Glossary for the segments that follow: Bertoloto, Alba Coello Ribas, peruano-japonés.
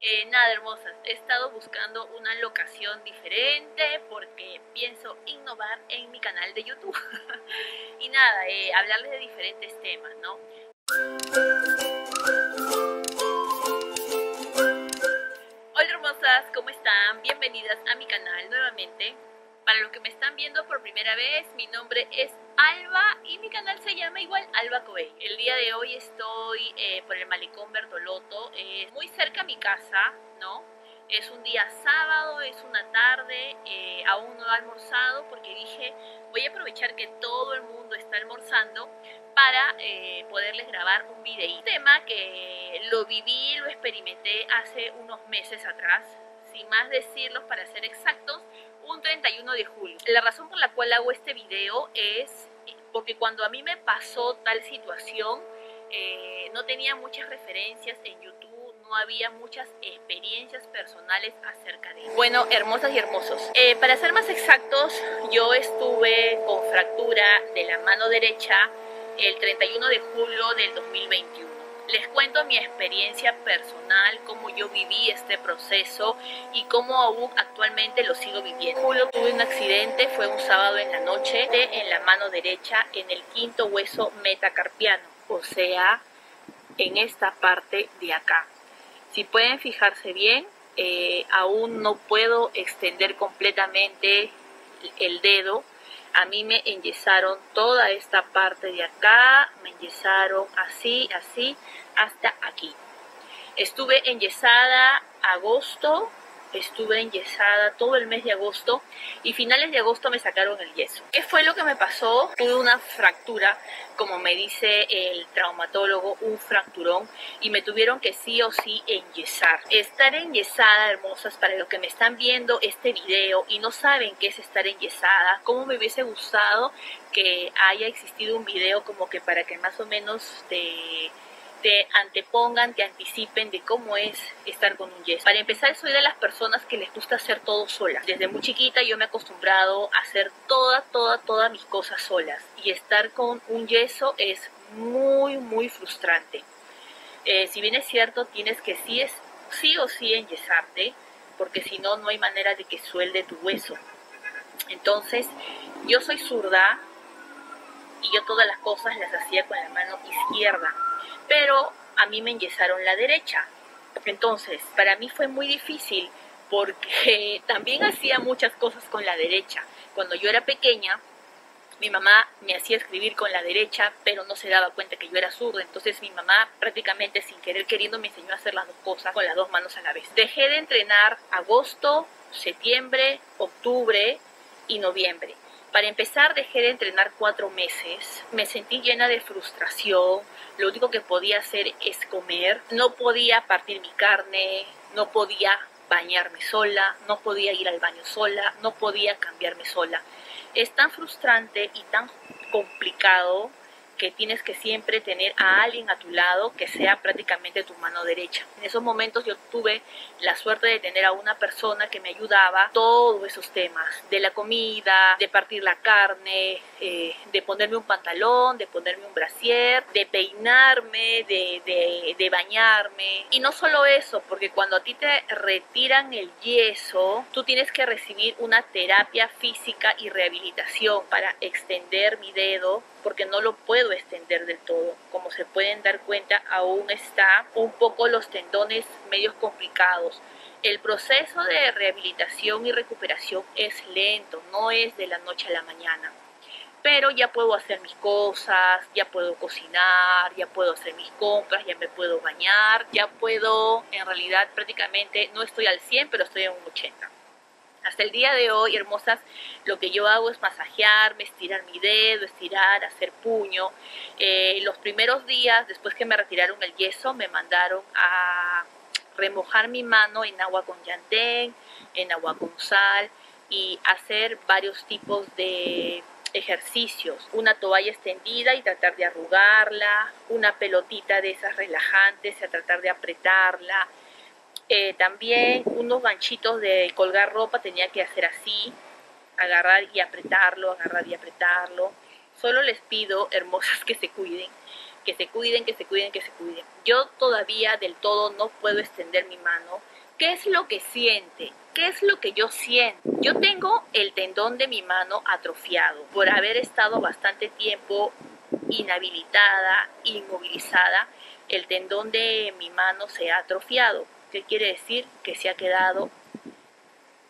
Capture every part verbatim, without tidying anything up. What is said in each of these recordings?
Eh, nada, hermosas, he estado buscando una locación diferente porque pienso innovar en mi canal de YouTube. Y nada, eh, hablarles de diferentes temas, ¿no? Hola hermosas, ¿cómo están? Bienvenidas a mi canal nuevamente. Para los que me están viendo por primera vez, mi nombre es Alba y mi canal se llama igual Alba Coello. El día de hoy estoy eh, por el malecón Bertoloto, eh, muy cerca a mi casa, ¿no? Es un día sábado, es una tarde, eh, aún no he almorzado porque dije voy a aprovechar que todo el mundo está almorzando para eh, poderles grabar un videíto. Un tema que lo viví, lo experimenté hace unos meses atrás, sin más decirlos para ser exactos, un treinta y uno de julio. La razón por la cual hago este video es porque cuando a mí me pasó tal situación, eh, no tenía muchas referencias en YouTube, no había muchas experiencias personales acerca de eso. Bueno, hermosas y hermosos, eh, para ser más exactos, yo estuve con fractura de la mano derecha el treinta y uno de julio del dos mil veintiuno. Les cuento mi experiencia personal, cómo yo viví este proceso y cómo aún actualmente lo sigo viviendo. En julio tuve un accidente, fue un sábado en la noche, en la mano derecha, en el quinto hueso metacarpiano, o sea, en esta parte de acá. Si pueden fijarse bien, eh, aún no puedo extender completamente el dedo. A mí me enyesaron toda esta parte de acá, me enyesaron así, así, hasta aquí. Estuve enyesada agosto, estuve enyesada todo el mes de agosto y finales de agosto me sacaron el yeso. ¿Qué fue lo que me pasó? Tuve una fractura, como me dice el traumatólogo, un fracturón y me tuvieron que sí o sí enyesar. Estar enyesada, hermosas, para los que me están viendo este video y no saben qué es estar enyesada, cómo me hubiese gustado que haya existido un video como que para que más o menos te... te antepongan, te anticipen de cómo es estar con un yeso. Para empezar, soy de las personas que les gusta hacer todo sola. Desde muy chiquita yo me he acostumbrado a hacer todas, todas, todas mis cosas solas. Y estar con un yeso es muy, muy frustrante. Eh, si bien es cierto, tienes que sí, es, sí o sí enyesarte, porque si no, no hay manera de que suelde tu hueso. Entonces, yo soy zurda y yo todas las cosas las hacía con la mano izquierda. Pero a mí me enyesaron la derecha. Entonces, para mí fue muy difícil porque también hacía muchas cosas con la derecha. Cuando yo era pequeña, mi mamá me hacía escribir con la derecha, pero no se daba cuenta que yo era zurda. Entonces mi mamá prácticamente sin querer queriendo me enseñó a hacer las dos cosas con las dos manos a la vez. Dejé de entrenar agosto, septiembre, octubre y noviembre. Para empezar, dejé de entrenar cuatro meses, me sentí llena de frustración, lo único que podía hacer es comer, no podía partir mi carne, no podía bañarme sola, no podía ir al baño sola, no podía cambiarme sola. Es tan frustrante y tan complicado que tienes que siempre tener a alguien a tu lado que sea prácticamente tu mano derecha. En esos momentos yo tuve la suerte de tener a una persona que me ayudaba todos esos temas, de la comida, de partir la carne, eh, de ponerme un pantalón, de ponerme un brasier, de peinarme, de, de, de bañarme. Y no solo eso, porque cuando a ti te retiran el yeso, tú tienes que recibir una terapia física y rehabilitación para extender mi dedo, porque no lo puedo extender del todo. Como se pueden dar cuenta, aún está un poco los tendones medios complicados. El proceso de rehabilitación y recuperación es lento, no es de la noche a la mañana. Pero ya puedo hacer mis cosas, ya puedo cocinar, ya puedo hacer mis compras, ya me puedo bañar, ya puedo, en realidad prácticamente no estoy al cien, pero estoy en un ochenta. Hasta el día de hoy, hermosas, lo que yo hago es masajearme, estirar mi dedo, estirar, hacer puño. Eh, los primeros días, después que me retiraron el yeso, me mandaron a remojar mi mano en agua con yantén, en agua con sal y hacer varios tipos de ejercicios. Una toalla extendida y tratar de arrugarla, una pelotita de esas relajantes y a tratar de apretarla. Eh, también unos ganchitos de colgar ropa tenía que hacer así, agarrar y apretarlo, agarrar y apretarlo. Solo les pido, hermosas, que se cuiden, que se cuiden, que se cuiden, que se cuiden. Yo todavía del todo no puedo extender mi mano. ¿Qué es lo que siente? ¿Qué es lo que yo siento? Yo tengo el tendón de mi mano atrofiado por haber estado bastante tiempo inhabilitada, inmovilizada. El tendón de mi mano se ha atrofiado. ¿Qué quiere decir? Que se ha quedado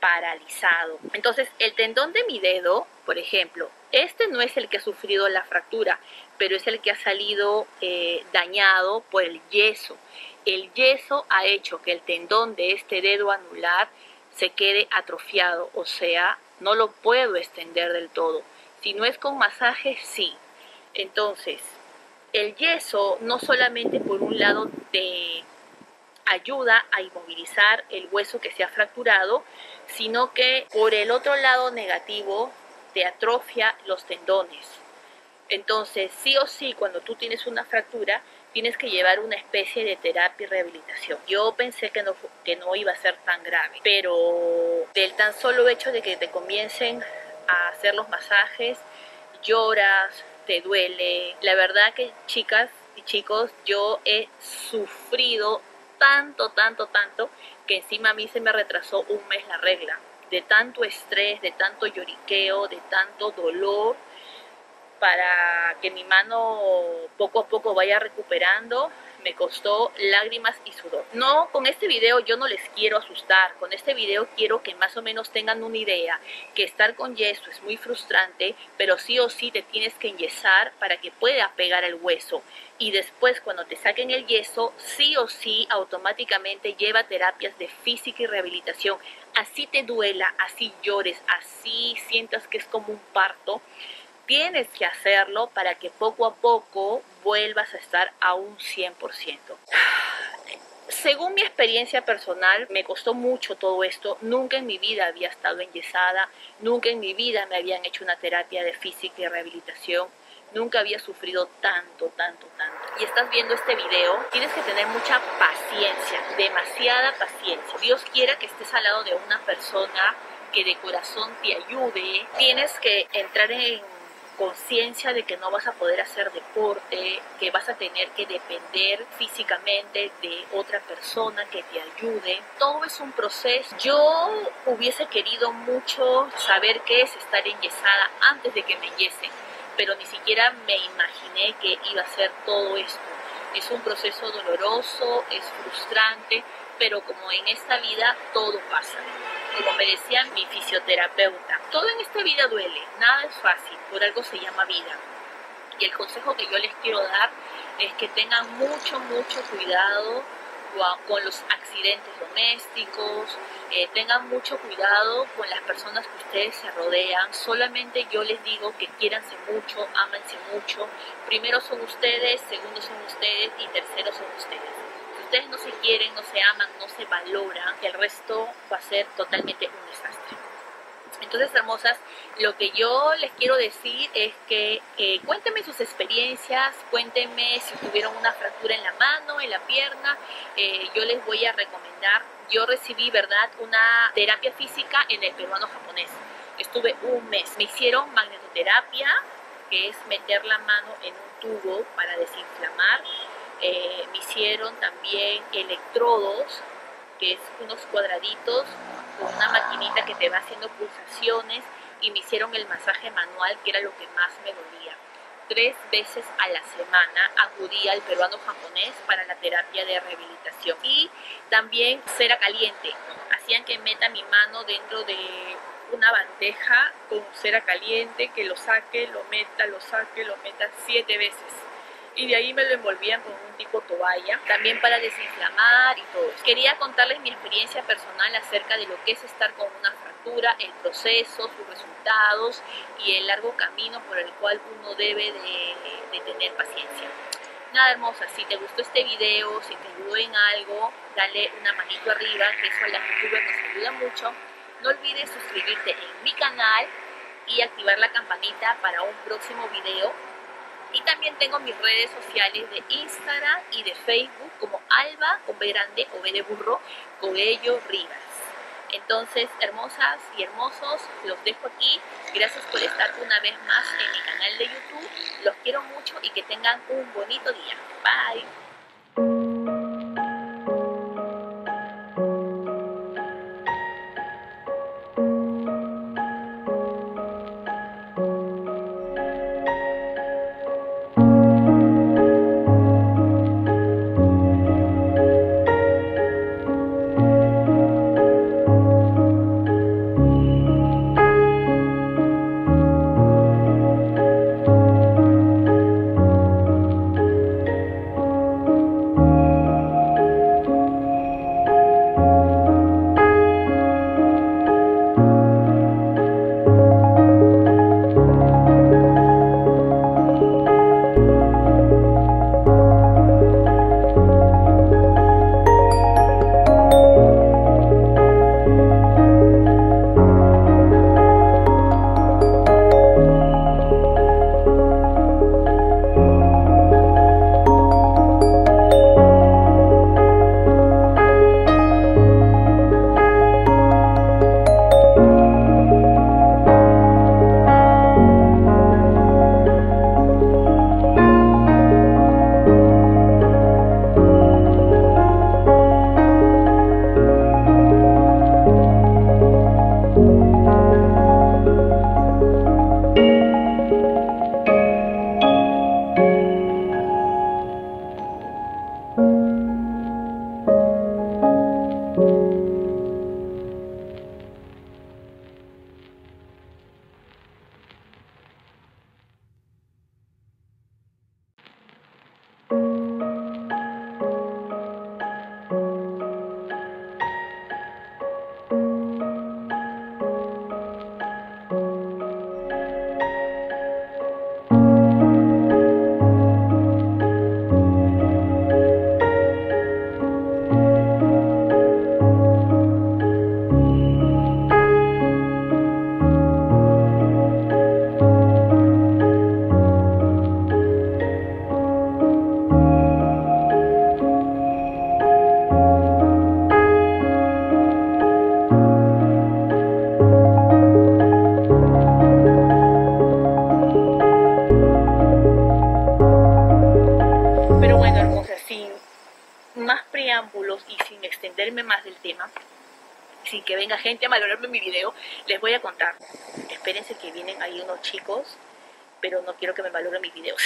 paralizado. Entonces, el tendón de mi dedo, por ejemplo, este no es el que ha sufrido la fractura, pero es el que ha salido eh, dañado por el yeso. El yeso ha hecho que el tendón de este dedo anular se quede atrofiado, o sea, no lo puedo extender del todo. Si no es con masaje, sí. Entonces, el yeso no solamente por un lado te ayuda a inmovilizar el hueso que se ha fracturado, sino que por el otro lado negativo te atrofia los tendones. Entonces, sí o sí, cuando tú tienes una fractura, tienes que llevar una especie de terapia y rehabilitación. Yo pensé que no, que no iba a ser tan grave, pero del tan solo hecho de que te comiencen a hacer los masajes, lloras, te duele. La verdad que, chicas y chicos, yo he sufrido tanto, tanto, tanto, que encima a mí se me retrasó un mes la regla. De tanto estrés, de tanto lloriqueo, de tanto dolor, para que mi mano poco a poco vaya recuperando, me costó lágrimas y sudor. No, con este video yo no les quiero asustar, con este video quiero que más o menos tengan una idea, que estar con yeso es muy frustrante, pero sí o sí te tienes que enyesar para que pueda pegar el hueso. Y después, cuando te saquen el yeso, sí o sí, automáticamente lleva terapias de física y rehabilitación. Así te duela, así llores, así sientas que es como un parto, tienes que hacerlo para que poco a poco vuelvas a estar a un cien por ciento. Según mi experiencia personal, me costó mucho todo esto. Nunca en mi vida había estado enyesada, nunca en mi vida me habían hecho una terapia de física y rehabilitación. Nunca había sufrido tanto, tanto, tanto. Y estás viendo este video, tienes que tener mucha paciencia, demasiada paciencia. Dios quiera que estés al lado de una persona que de corazón te ayude. Tienes que entrar en conciencia de que no vas a poder hacer deporte, que vas a tener que depender físicamente de otra persona que te ayude. Todo es un proceso. Yo hubiese querido mucho saber qué es estar enyesada antes de que me enyesen, pero ni siquiera me imaginé que iba a ser todo esto. Es un proceso doloroso, es frustrante, pero como en esta vida todo pasa. Como me decía mi fisioterapeuta, todo en esta vida duele, nada es fácil, por algo se llama vida. Y el consejo que yo les quiero dar es que tengan mucho, mucho cuidado con los accidentes domésticos, eh, tengan mucho cuidado con las personas que ustedes se rodean. Solamente yo les digo que quiéranse mucho, ámense mucho. Primero son ustedes, segundo son ustedes y tercero son ustedes. Ustedes no se quieren, no se aman, no se valoran, el resto va a ser totalmente un desastre. Entonces, hermosas, lo que yo les quiero decir es que eh, cuéntenme sus experiencias, cuéntenme si tuvieron una fractura en la mano, en la pierna. Eh, yo les voy a recomendar, yo recibí, ¿verdad?, una terapia física en el peruano-japonés. Estuve un mes, me hicieron magnetoterapia, que es meter la mano en un tubo para desinflamar. Eh, me hicieron también electrodos, que es unos cuadraditos con una maquinita que te va haciendo pulsaciones, y me hicieron el masaje manual, que era lo que más me dolía. Tres veces a la semana acudía al peruano-japonés para la terapia de rehabilitación. Y también cera caliente, hacían que meta mi mano dentro de una bandeja con cera caliente, que lo saque, lo meta, lo saque, lo meta siete veces. Y de ahí me lo envolvían con un tipo toalla, también para desinflamar y todo. Quería contarles mi experiencia personal acerca de lo que es estar con una fractura, el proceso, sus resultados y el largo camino por el cual uno debe de, de tener paciencia. Nada, hermosa, si te gustó este video, si te ayudó en algo, dale una manito arriba, que eso a las youtubers nos ayuda mucho. No olvides suscribirte en mi canal y activar la campanita para un próximo video. Y también tengo mis redes sociales de Instagram y de Facebook como Alba, con B grande, o B de burro, Coello Ribas. Entonces, hermosas y hermosos, los dejo aquí. Gracias por estar una vez más en mi canal de YouTube. Los quiero mucho y que tengan un bonito día. Bye. Más del tema, sin que venga gente a malograrme mi video, les voy a contar. Espérense que vienen ahí unos chicos, pero no quiero que me malogren mis videos.